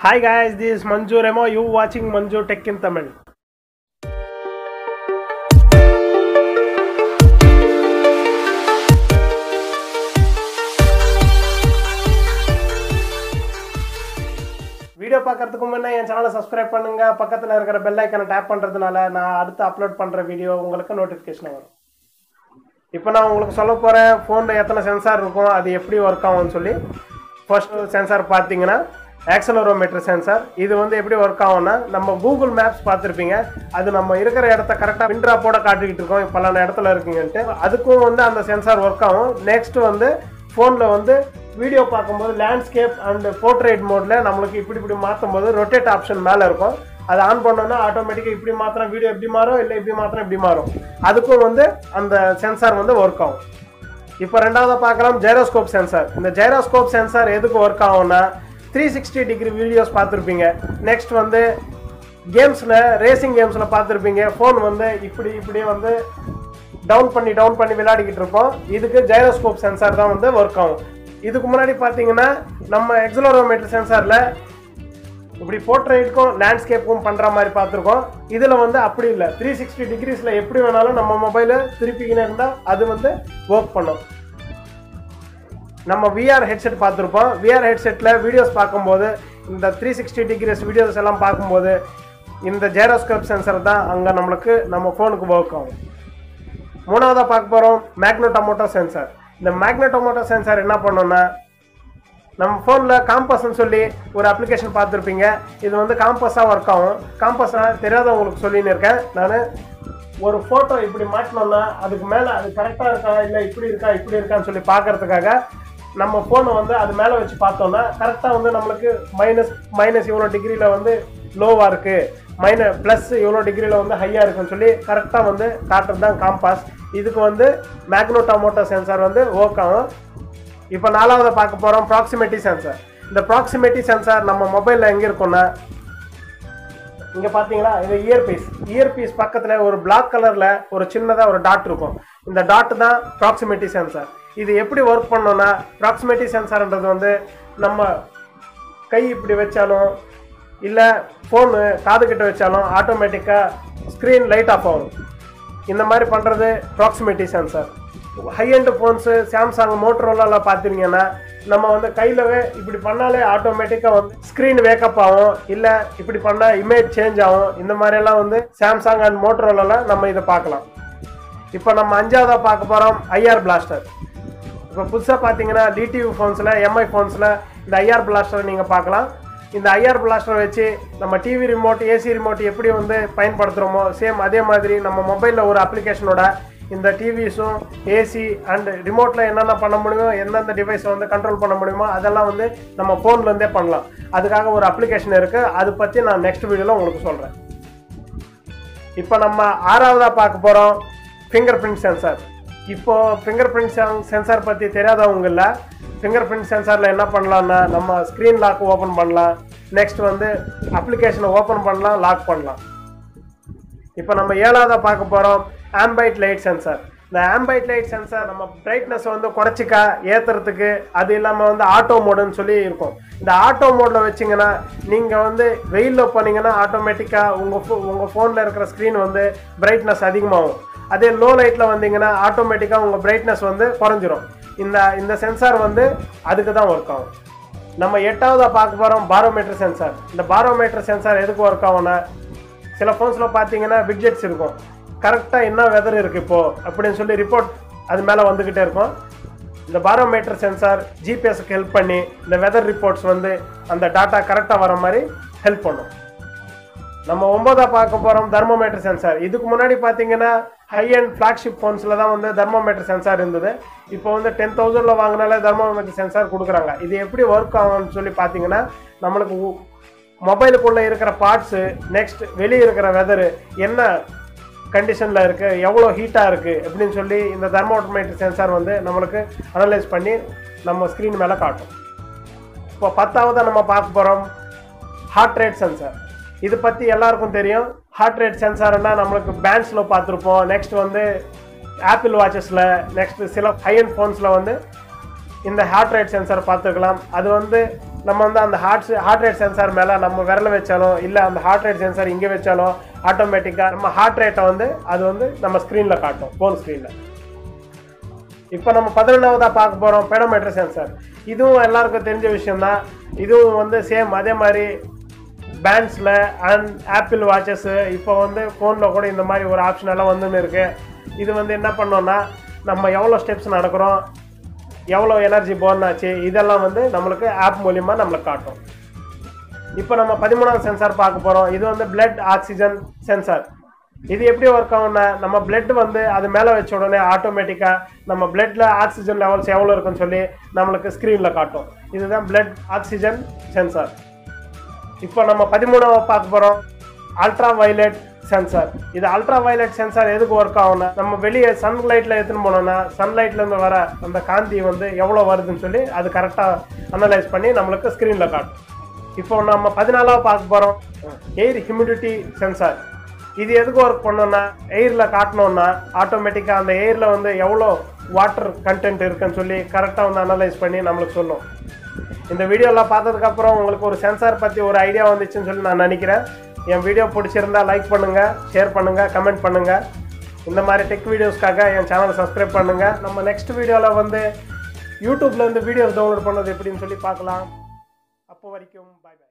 Hi guys, this is Manju Remo. You watching Manju Tech in Tamil. Video பார்க்கிறதுக்கு முன்ன என் சேனலை subscribe பண்ணுங்க. பக்கத்துல இருக்கிற bell icon-ஐ tap பண்றதுனால நான் அடுத்து upload பண்ற வீடியோ உங்களுக்கு notification வரும். இப்போ நான் உங்களுக்கு சொல்ல போற phoneல எத்தனை sensor இருக்கும் அது எப்படி work ஆகும்னு சொல்லி first sensor பாத்தீங்கன்னா accelerometer sensor. இது வந்து எப்படி work ஆகும்னா நம்ம Google Maps பார்த்திருப்பீங்க. அது நம்ம இருக்கிற இடத்தை கரெக்ட்டா pin drop ஓட காட்டிட்டு இருக்கோம். பலான இடத்துல இருக்கீங்கன்னு அதுக்கு வந்து அந்த sensor work ஆகும். Next வந்து phoneல வந்து வீடியோ பாக்கும்போது landscape and portrait mode ல நமக்கு இப்படி மாத்தும்போது rotate option மேல இருக்கும். அது ஆன் பண்ணோம்னா ஆட்டோமேட்டிக்கா இப்படி மாத்தற வீடியோ எப்படி மாறும் இல்ல இப்படி மாத்தற இப்படி மாறும். அதுக்கு வந்து அந்த sensor வந்து work ஆகும். இப்போ இரண்டாவது பார்க்கலாம் gyroscope sensor. இந்த gyroscope sensor எதுக்கு work ஆகும்னா 360 degree videos பார்த்திருப்பீங்க. நெக்ஸ்ட் வந்து கேம்ஸ்ல ரேசிங் கேம்ஸ்ல பார்த்திருப்பீங்க. ஃபோன் வந்து இப்படி வந்து டவுன் பண்ணி விளையாடிக்கிட்டு இருப்போம். இதுக்கு ஜைரோஸ்கோப் சென்சார் தான் வந்து வர்க் ஆகும். இதுக்கு முன்னாடி பாத்தீங்கன்னா நம்ம எக்ஸலரோமீட்டர் சென்சார்ல இப்படி போர்ட்ரைட்க்கும் லேண்ட்ஸ்கேப்புக்கும் பண்ற மாதிரி பார்த்திருக்கோம். இதுல வந்து அப்படி இல்ல. 360 degreesல எப்படி வேணாலும் நம்ம மொபைலை திருப்பிக்கினே இருந்தா அது வந்து வர்க் பண்ணும். நம்ம VR ஹெட்செட் பார்த்திருப்போம். VR ஹெட்செட்ல வீடியோஸ் பார்க்கும்போது இந்த 360 degrees வீடியோஸ் எல்லாம் பார்க்கும்போது இந்த ஜைரோஸ்கோப் சென்சார் தான் அங்க நமக்கு நம்ம ஃபோனுக்கு வர்க் ஆகும். மூணாவதா பார்க்க போறோம் மேக்னட்டோமோட்டர் சென்சார். இந்த மேக்னட்டோமோட்டர் சென்சார் என்ன பண்ணும்னா நம்ம ஃபோன்ல காம்பஸ்னு சொல்லி ஒரு அப்ளிகேஷன் பார்த்திருப்பீங்க. இது வந்து காம்பஸா வர்க் ஆகும். காம்பஸ்னா தெரியாதவங்களுக்கு சொல்லின்னு இருக்கேன். நான் ஒரு போட்டோ இப்படி மாட்டணும்னா அதுக்கு மேல அது கரெக்ட்டா இருக்கா இல்ல இப்படி இருக்கான்னு சொல்லி பார்க்கிறதுக்காக நம்ம ஃபோனை வந்து அது மேலே வச்சு பார்த்தோம்னா கரெக்டாக வந்து நம்மளுக்கு மைனஸ் இவ்வளோ டிகிரியில் வந்து லோவாக இருக்குது, ப்ளஸ் இவ்வளோ டிகிரியில் வந்து ஹையாக இருக்குன்னு சொல்லி கரெக்டாக வந்து காட்டுறது தான் காம்பாஸ். இதுக்கு வந்து மேக்னட்டோமோட்டர் சென்சார் வந்து ஒர்க் ஆகும். இப்போ நாலாவது பார்க்க போகிறோம் ப்ராக்சிமிட்டி சென்சார். இந்த ப்ராக்சிமிட்டி சென்சார் நம்ம மொபைலில் எங்கே இருக்குன்னா இங்கே பார்த்தீங்களா இது இயர்பீஸ் பக்கத்தில் ஒரு பிளாக் கலரில் ஒரு சின்னதாக ஒரு டாட் இருக்கும். இந்த டாட்டு தான் ப்ராக்சிமிட்டி சென்சார். இது எப்படி ஒர்க் பண்ணோம்னா ப்ராக்சிமிட்டி சென்சார்ன்றது வந்து நம்ம கை இப்படி வச்சாலும் இல்லை ஃபோனு காதுகிட்ட வச்சாலும் ஆட்டோமேட்டிக்காக ஸ்க்ரீன் லைட் ஆஃப் ஆகும். இந்த மாதிரி பண்ணுறது proximity sensor. High end phones Samsung மோட்டரோலாவில் பார்த்திங்கன்னா நம்ம வந்து கையிலவே இப்படி பண்ணாலே ஆட்டோமேட்டிக்காக வந்து ஸ்க்ரீன் வேக்கப் ஆகும், இல்லை இப்படி பண்ணால் இமேஜ் சேஞ்ச் ஆகும். இந்த மாதிரியெல்லாம் வந்து சாம்சங் அண்ட் மோட்டரோலாவில் நம்ம இதை பார்க்கலாம். இப்போ நம்ம அஞ்சாவதாக பார்க்க போகிறோம் IR பிளாஸ்டர். இப்போ புதுசாக பார்த்தீங்கன்னா டிடிவி ஃபோன்ஸில் MI ஃபோன்ஸில் இந்த IR பிளாஸ்டரை நீங்கள் பார்க்கலாம். இந்த IR பிளாஸ்டரை வச்சு நம்ம டிவி ரிமோட் ஏசி ரிமோட் எப்படி வந்து பயன்படுத்துகிறோமோ சேம் அதே மாதிரி நம்ம மொபைலில் ஒரு அப்ளிகேஷனோட இந்த டிவிஸும் ஏசி அண்ட் ரிமோட்டில் என்னென்ன பண்ண முடியுமோ எந்தெந்த டிவைஸை வந்து கண்ட்ரோல் பண்ண முடியுமோ அதெல்லாம் வந்து நம்ம ஃபோன்லேருந்தே பண்ணலாம். அதுக்காக ஒரு அப்ளிகேஷன் இருக்குது. அதை பற்றி நான் நெக்ஸ்ட் வீடியோவில் உங்களுக்கு சொல்கிறேன். இப்போ நம்ம ஆறாவதாக பார்க்க போகிறோம் ஃபிங்கர் பிரிண்ட் சென்சார். இப்போது ஃபிங்கர் பிரிண்ட் சென்சார் பற்றி தெரியாதவங்க இல்லை. ஃபிங்கர் பிரிண்ட் சென்சாரில் என்ன பண்ணலான்னா நம்ம ஸ்க்ரீன் லாக் ஓப்பன் பண்ணலாம். நெக்ஸ்ட் வந்து அப்ளிகேஷனை ஓப்பன் பண்ணலாம், லாக் பண்ணலாம். இப்போ நம்ம ஏழாவதாக பார்க்க போகிறோம் ஆம்பைட் லைட் சென்சார். இந்த ஆம்பைட் லைட் சென்சார் நம்ம பிரைட்னஸ் வந்து குறைச்சிக்கா ஏற்றுறதுக்கு அது இல்லாமல் வந்து ஆட்டோ மோடுன்னு சொல்லி இருக்கும். இந்த ஆட்டோ மோடில் வச்சிங்கன்னா நீங்கள் வந்து வெயிலில் போனீங்கன்னா ஆட்டோமேட்டிக்காக உங்கள் ஃபோனில் இருக்கிற ஸ்க்ரீன் வந்து பிரைட்னஸ் அதிகமாகும். அதே லோ லைட்டில் வந்தீங்கன்னா ஆட்டோமேட்டிக்காக உங்கள் பிரைட்னஸ் வந்து குறைஞ்சிரும். இந்த சென்சார் வந்து அதுக்கு தான் ஒர்க் ஆகும். நம்ம எட்டாவதாக பார்க்க போகிறோம் பாரோமீட்டர் சென்சார். இந்த பாரோமீட்டர் சென்சார் எதுக்கு ஒர்க் ஆகும்னா சில ஃபோன்ஸில் பார்த்தீங்கன்னா விட்ஜெட்ஸ் இருக்கும். கரெக்டாக என்ன வெதர் இருக்குது இப்போது அப்படின்னு சொல்லி ரிப்போர்ட் அது மேலே வந்துக்கிட்டே இருக்கும். இந்த பாரோமீட்டர் சென்சார் ஜிபிஎஸ்க்கு ஹெல்ப் பண்ணி இந்த வெதர் ரிப்போர்ட்ஸ் வந்து அந்த டாட்டா கரெக்டாக வர மாதிரி ஹெல்ப் பண்ணும். நம்ம ஒன்பதாக பார்க்க போகிறோம் தெர்மோமீட்டர் சென்சார். இதுக்கு முன்னாடி பார்த்தீங்கன்னா ஹை அண்ட் ஃப்ளாக்ஷிப் ஃபோன்ஸில் தான் வந்து தெர்மோமீட்டர் சென்சார் இருந்தது. இப்போ வந்து 10,000 வாங்கினாலே தெர்மோமீட்டர் சென்சார் கொடுக்குறாங்க. இது எப்படி ஒர்க் ஆகும்னு சொல்லி பார்த்தீங்கன்னா நம்மளுக்கு மொபைலுக்குள்ளே இருக்கிற பார்ட்ஸு நெக்ஸ்ட் வெளியே இருக்கிற வெதரு என்ன கண்டிஷனில் இருக்குது எவ்வளோ ஹீட்டாக இருக்குது அப்படின்னு சொல்லி இந்த தெர்மோமீட்டர் சென்சார் வந்து நம்மளுக்கு அனலைஸ் பண்ணி நம்ம ஸ்க்ரீன் மேலே காட்டும். இப்போ 10ஆவதாக நம்ம பார்க்க போகிறோம் ஹார்ட் ரேட் சென்சார். இது பற்றி எல்லாருக்கும் தெரியும். ஹார்ட் ரேட் சென்சார்னா நம்மளுக்கு பேண்ட்ஸில் பார்த்துருப்போம். நெக்ஸ்ட் வந்து ஆப்பிள் வாட்சஸில் நெக்ஸ்ட் சில ஹை அண்ட் ஃபோன்ஸில் வந்து இந்த ஹார்ட் ரேட் சென்சார் பார்த்துருக்கலாம். அது வந்து the heart rate sensor mela namma virala vechalo illa and heart rate sensor inge vechalo automatically namma heart rate namma screen la kaatum phone screen la ipo namma 11th paak porom pedometer sensor idhu ellarku therinja vishayam da idhu same adhe mari bands la and Apple watches ipo phone la kuda indha mari or option alla vandum iruke idhu enna pannona namma evlo steps nadakrom Yellow energy born at either Lamande, Namaka, App Molima, Namakato. Ipanama Padimana sensor Pakaporo, either on the blood oxygen sensor. If you ever count Nama blood one day, other mellow chodone, automatica, Nama blood oxygen level, Savola console, Namaka screen lacato. Either the blood oxygen sensor. Ipanama Padimana Pakaporo, ultraviolet sensor. This ultraviolet sensor is work on the sunlight. Sunlight is the Kanti on the Yellow Version. That's correct. Analyze Pani, Namaka screen lagat. If on Padanala Pasboro, air humidity sensor. This is work on air lacatnona, automatic on the air on the yellow water content. Correct on analyze Pani, Namakolo. In the video, La Pathar Capro, sensor Pati or idea on the Chinsel Nananikra. If you like this video, like, share, comment. If you like tech videos, subscribe to my channel. In the next video, we will download the videos on YouTube. Bye-bye.